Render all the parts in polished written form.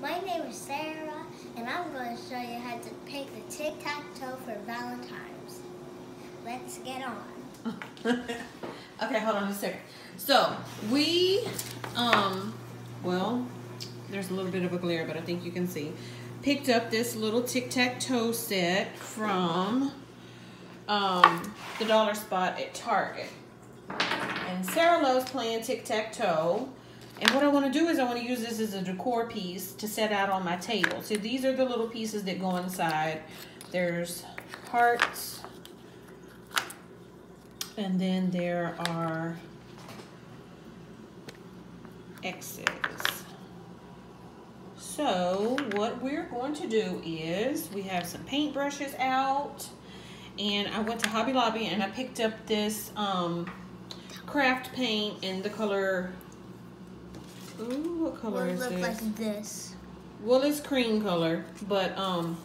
My name is Sarah, and I'm going to show you how to pick the tic-tac-toe for Valentine's. Let's get on. Okay, hold on just a second. So, we, well, there's a little bit of a glare, but I think you can see. Picked up this little tic-tac-toe set from the Dollar Spot at Target. And Sarah loves playing tic-tac-toe. And what I want to do is I want to use this as a decor piece to set out on my table. So these are the little pieces that go inside. There's hearts. And then there are X's. So what we're going to do is we have some paint brushes out. And I went to Hobby Lobby and I picked up this craft paint in the color... Ooh, what color is this? It looks like this. Well, it's cream color, but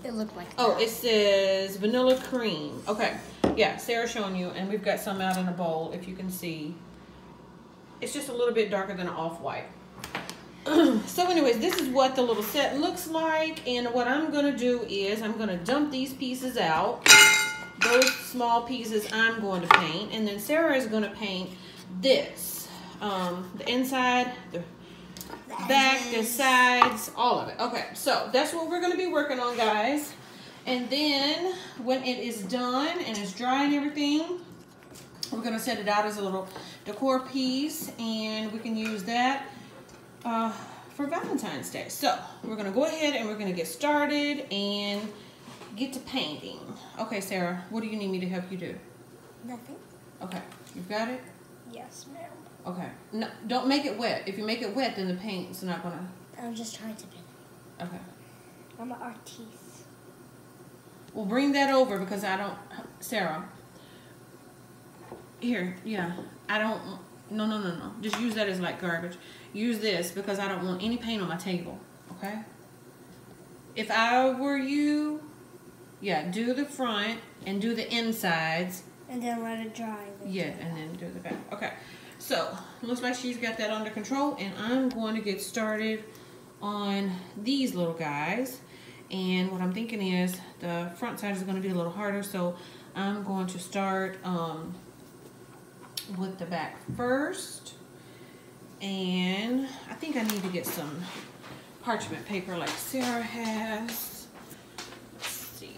it looked like. Oh, that. It says vanilla cream. Okay, yeah, Sarah's showing you, and we've got some out in a bowl. If you can see, it's just a little bit darker than an off-white. So, anyways, this is what the little set looks like, and what I'm gonna do is I'm gonna dump these pieces out. Those small pieces I'm going to paint, and then Sarah is gonna paint this, the inside, the back, the sides, all of it. Okay, so that's what we're going to be working on, guys. And then when it is done and it's dry and everything, we're going to set it out as a little decor piece, and we can use that for Valentine's Day. So we're going to go ahead and we're going to get started and get to painting. Okay, Sarah, what do you need me to help you do? Nothing. Okay, you've got it? Yes, ma'am. Okay. No, don't make it wet. If you make it wet, then the paint's not gonna. I'm just trying to paint. Okay. I'm an artiste. Well, bring that over because I don't, Sarah. Here, yeah. I don't. No, no, no, no. Just use that as like garbage. Use this because I don't want any paint on my table. Okay. If I were you, yeah, do the front and do the insides. And then let it dry. Yeah, and then do the back. Okay. So, looks like she's got that under control, and I'm going to get started on these little guys. And what I'm thinking is the front side is going to be a little harder, so I'm going to start with the back first. And I think I need to get some parchment paper like Sarah has. Let's see.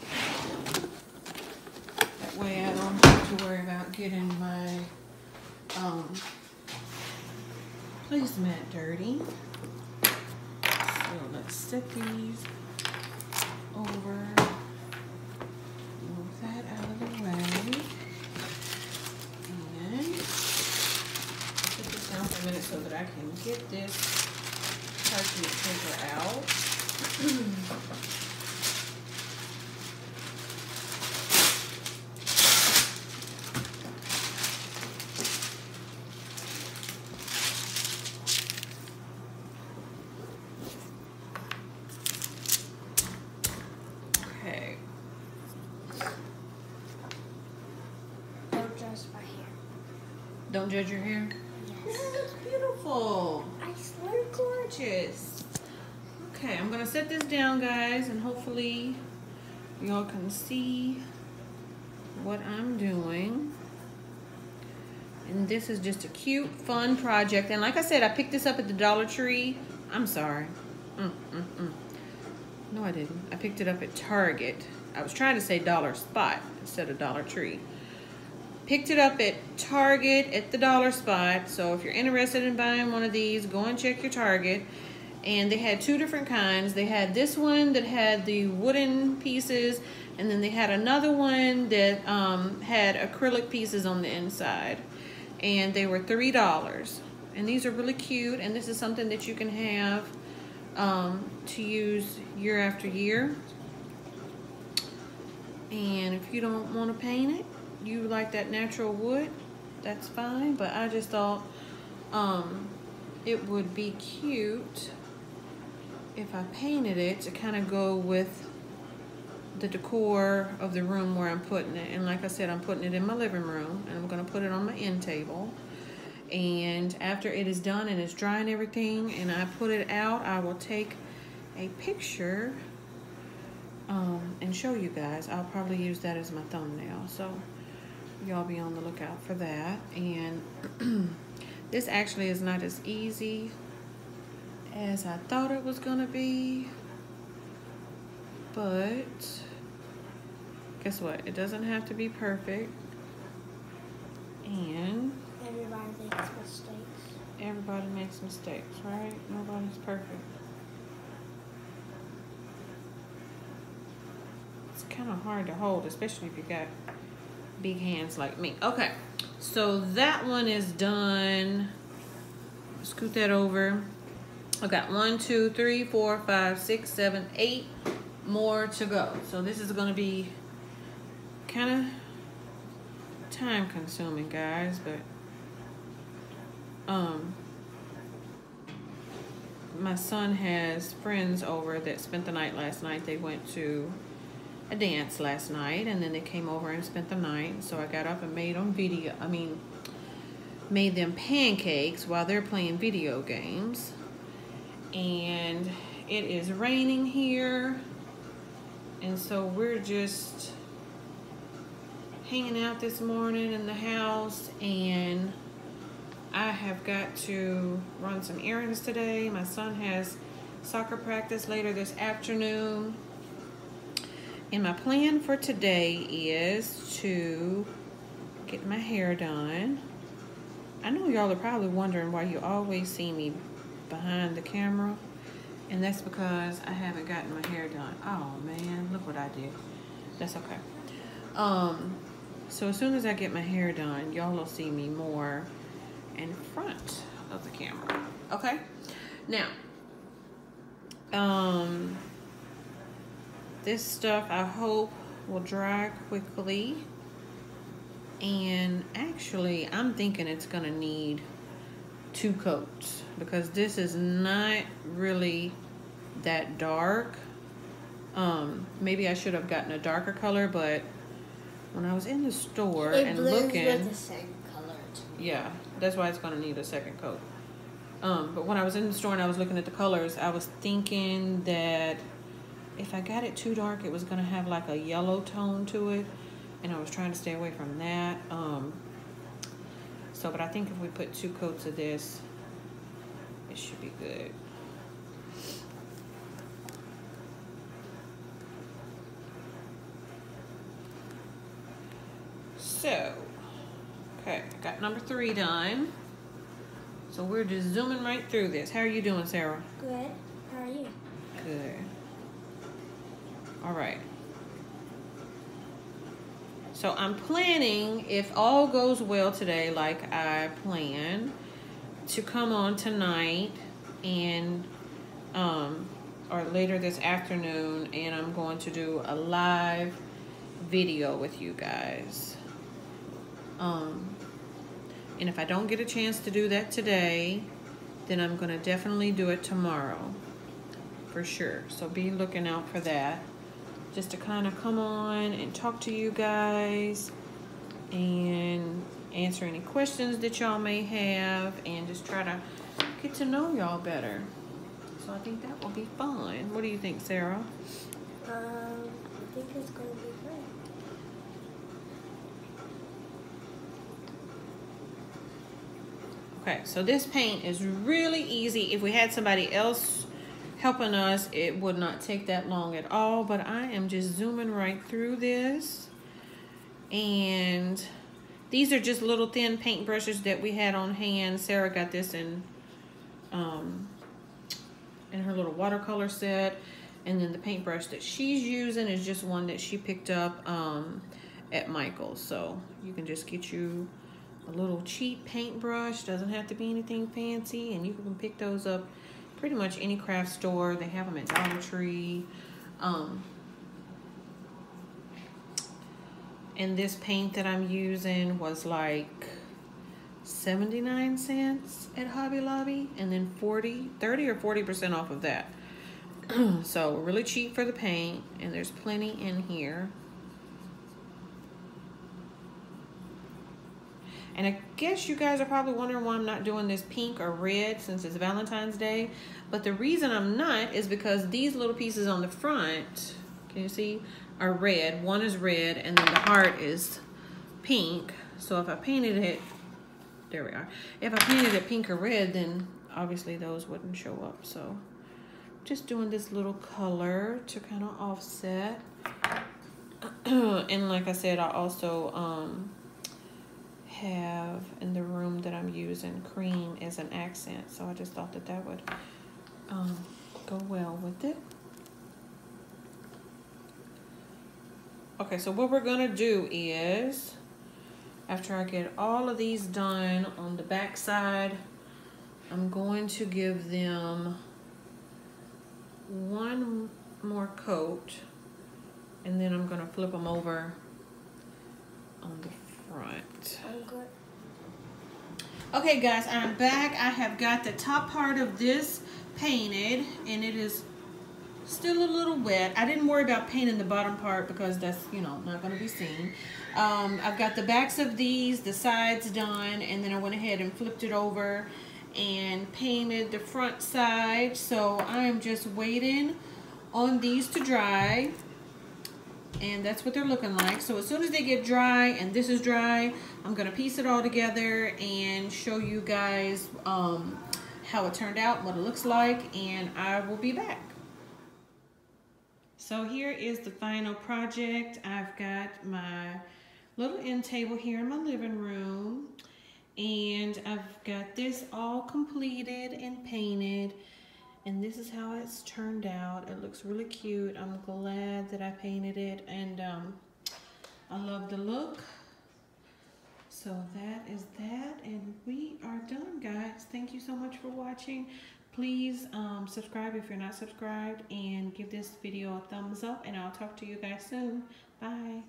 That way I don't have to worry about getting my... placemat dirty. So let's set these over. Move that out of the way. And put this down for a minute so that I can get this parchment paper out. Don't judge your hair? Yes. That looks beautiful. I swear. You're gorgeous. Okay, I'm going to set this down, guys, and hopefully y'all can see what I'm doing. And this is just a cute, fun project. And like I said, I picked this up at the Dollar Tree. I'm sorry. No, I didn't. I picked it up at Target. I was trying to say Dollar Spot instead of Dollar Tree. Picked it up at Target at the Dollar Spot. So if you're interested in buying one of these, go and check your Target. And they had two different kinds. They had this one that had the wooden pieces, and then they had another one that had acrylic pieces on the inside. And they were $3. And these are really cute, and this is something that you can have to use year after year. And if you don't want to paint it, you like that natural wood, that's fine, but I just thought it would be cute if I painted it to kind of go with the decor of the room where I'm putting it. And like I said, I'm putting it in my living room, and I'm going to put it on my end table. And after it is done and it's dry and everything, and I put it out, I will take a picture and show you guys. I'll probably use that as my thumbnail, so y'all be on the lookout for that. And this actually is not as easy as I thought it was gonna be, but guess what, it doesn't have to be perfect, and everybody makes mistakes. Everybody makes mistakes, right? Nobody's perfect. It's kind of hard to hold, especially if you got big hands like me. Okay, so that one is done. Scoot that over. I got 1, 2, 3, 4, 5, 6, 7, 8 more to go. So this is going to be kind of time consuming, guys, but my son has friends over that spent the night last night. They went to a dance last night, and then they came over and spent the night. So I got up and made them pancakes while they're playing video games. And it is raining here, and so we're just hanging out this morning in the house, and I have got to run some errands today. My son has soccer practice later this afternoon. And my plan for today is to get my hair done. I know y'all are probably wondering why you always see me behind the camera, and that's because I haven't gotten my hair done. Oh man, look what I did. That's okay. So as soon as I get my hair done, y'all will see me more in front of the camera. Okay, now this stuff I hope will dry quickly, and actually I'm thinking it's gonna need 2 coats because this is not really that dark. Maybe I should have gotten a darker color, but when I was in the store and looking, it blends with the same color to me. Yeah, that's why it's gonna need a 2nd coat. But when I was in the store and I was looking at the colors, I was thinking that if I got it too dark, it was gonna have like a yellow tone to it, and I was trying to stay away from that. So, but I think if we put 2 coats of this, it should be good. So, okay, I got number 3 done. So we're just zooming right through this. How are you doing, Sarah? Good. How are you? Good. All right. So I'm planning, if all goes well today, like I plan, to come on tonight and, or later this afternoon, and I'm going to do a live video with you guys. And if I don't get a chance to do that today, then I'm gonna definitely do it tomorrow, for sure. So be looking out for that. Just to kind of come on and talk to you guys and answer any questions that y'all may have, and just try to get to know y'all better. So I think that will be fun. What do you think, Sarah? I think it's going to be fun. Okay, so this paint is really easy. If we had somebody else helping us, it would not take that long at all, but I am just zooming right through this. And these are just little thin paint brushes that we had on hand. Sarah got this in her little watercolor set, and then the paintbrush that she's using is just one that she picked up at Michael's. So you can just get you a little cheap paintbrush, doesn't have to be anything fancy, and you can pick those up pretty much any craft store. They have them at Dollar Tree. And this paint that I'm using was like 79 cents at Hobby Lobby, and then 30 or 40% off of that. So really cheap for the paint, and there's plenty in here. And I guess you guys are probably wondering why I'm not doing this pink or red since it's Valentine's Day. But the reason I'm not is because these little pieces on the front, can you see, are red. One is red and then the heart is pink. So if I painted it, there we are. If I painted it pink or red, then obviously those wouldn't show up. So just doing this little color to kind of offset. And like I said, I also have in the room that I'm using cream as an accent, so I just thought that that would go well with it. Okay, so what we're gonna do is, after I get all of these done on the back side, I'm going to give them one more coat, and then I'm gonna flip them over on the front. Okay guys, I'm back. I have got the top part of this painted and it is still a little wet. I didn't worry about painting the bottom part because that's, you know, not gonna be seen. I've got the backs of these, the sides done, and then I went ahead and flipped it over and painted the front side. So I am just waiting on these to dry. And that's what they're looking like. So as soon as they get dry, and this is dry, I'm gonna piece it all together and show you guys how it turned out, what it looks like, and I will be back. So here is the final project. I've got my little end table here in my living room, and I've got this all completed and painted. And this is how it's turned out. It looks really cute. I'm glad that I painted it, and I love the look. So that is that, and we are done, guys. Thank you so much for watching. Please subscribe if you're not subscribed, and give this video a thumbs up, and I'll talk to you guys soon. Bye.